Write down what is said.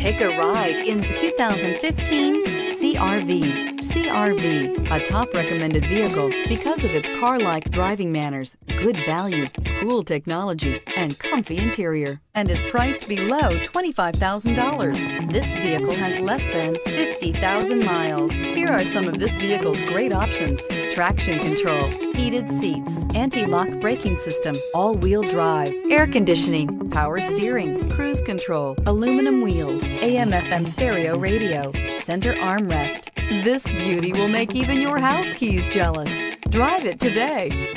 Take a ride in the 2015 CR-V. CR-V, a top recommended vehicle because of its car-like driving manners, good value, cool technology, and comfy interior, and is priced below $25,000. This vehicle has less than 50,000 miles. Here are some of this vehicle's great options: traction control, heated seats, anti-lock braking system, all-wheel drive, air conditioning, power steering, cruise control, aluminum wheels, AM/FM stereo radio, center armrest. This beauty will make even your house keys jealous. Drive it today.